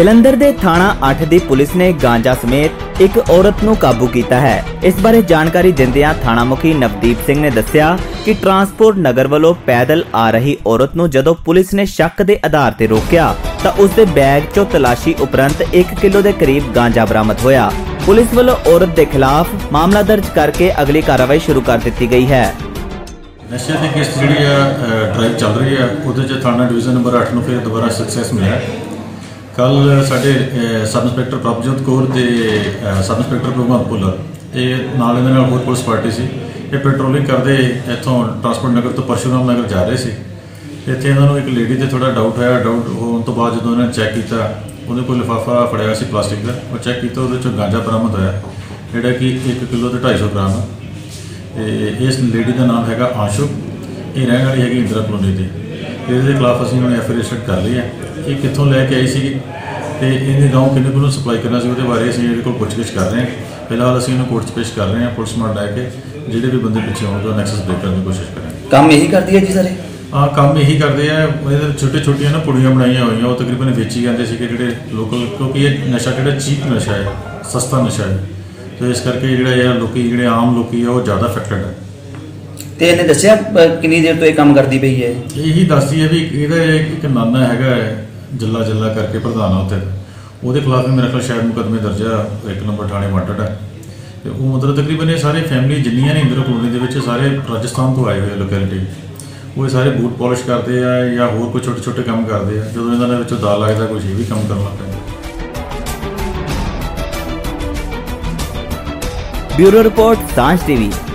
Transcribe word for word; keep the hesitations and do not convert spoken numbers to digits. ਜਲੰਧਰ ਦੇ ਥਾਣਾ ਅੱਠ ਦੀ ਪੁਲਿਸ ਨੇ ਗਾਂਜਾ ਸਮੇਤ ਇੱਕ ਔਰਤ ਨੂੰ ਕਾਬੂ ਕੀਤਾ ਹੈ। ਇਸ ਬਾਰੇ ਜਾਣਕਾਰੀ ਦਿੰਦਿਆਂ ਥਾਣਾ ਮੁਖੀ ਨਵਦੀਪ ਸਿੰਘ ਨੇ ਦੱਸਿਆ ਕਿ ਟਰਾਂਸਪੋਰਟ ਨਗਰ ਵੱਲੋਂ ਪੈਦਲ ਆ ਰਹੀ ਔਰਤ ਨੂੰ ਜਦੋਂ ਪੁਲਿਸ ਨੇ ਸ਼ੱਕ ਦੇ ਆਧਾਰ ਤੇ ਰੋਕਿਆ ਤਾਂ ਉਸ ਦੇ ਬੈਗ ਚੋਂ ਤਲਾਸ਼ੀ ਉਪਰੰਤ ਇੱਕ ਕਿਲੋ ਦੇ ਕਰੀਬ ਗਾਂਜਾ ਬਰਾਮਦ ਹੋਇਆ। ਪੁਲਿਸ ਵੱਲੋਂ ਔਰਤ ਦੇ ਖਿਲਾਫ ਮਾਮਲਾ ਦਰਜ ਕਰਕੇ ਅਗਲੀ ਕਾਰਵਾਈ ਸ਼ੁਰੂ ਕਰ ਦਿੱਤੀ ਗਈ ਹੈ। नशे की केस जी ड्राइव चल रही है वो थाना डिवीज़न नंबर अठ में फिर दोबारा सक्सैस मिला। कल साढ़े सब इंस्पैक्टर प्रभजोत कौर के सब इंस्पैक्टर भगवंत भुल्लर ये होर पुलिस पार्टी से ये पेट्रोलिंग करते इतों ट्रांसपोर्ट नगर तो परशुराम नगर जा रहे थे। इतने इन्होंने एक लेडी से थोड़ा डाउट होया। डाउट होने तो बाद जो इन्होंने चैक किया उन्हें कोई लिफाफा फड़ाया से प्लास्टिक का और चैक किया वो गांजा बरामद होया जोड़ा कि एक किलो तो ढाई सौ ग्राम है। इस लेडी का नाम है आंशु, ये रहने वाली हैगी इंदिरा कॉलोनी की। इसके खिलाफ असीं हुण एफ आई आर रजिस्टर कर ली है। ये कितों लैके आई सी ते इन्हें गाँव किन्ने को सप्लाई करना सी बारे असीं इहदे कोल पुछगिछ कर रहे हैं। फिलहाल असीं इन्हूं कोर्ट च पेश कर रहे हैं। पुलिस मार लै के जिहड़े भी बंदे पिछे आउणगे नैक्सस ब्रेक करने की कोशिश करेंगे। काम यही करती है जी सर। हाँ, काम यही करते हैं। छोटे छोटिया ना पुड़ियाँ बनाई हुई वो तकरीबन वेची जाते हैं जोड़े लोकल, क्योंकि ये नशा जोड़ा चीप नशा है, सस्ता नशा है। तो इस करके जोड़ा है लोग जो आम लोग है वो ज़्यादा अफेक्टेड है। तो इन्हें दसिया कितनी देर तो ये काम करती पई है। यही दसती है भी ये एक नाना है जला जला करके प्रधान है उसे खिलाफ भी मेरे ख्याल शायद मुकदमे दर्ज है। एक नंबर थाने वांटेड है। तो वो मतलब तकरीबन ये सारी फैमिली जिन्नियां ने इंदिरा कॉलोनी के सारे राजस्थान तो आए हुए लोकैलिटी वो सारे बूट पॉलिश करते हैं या होर कोई छोटे छोटे काम करते हैं। जो इन्होंने दाल लगता कुछ ये भी काम करना पैदा। Bureau report Sanjh TV.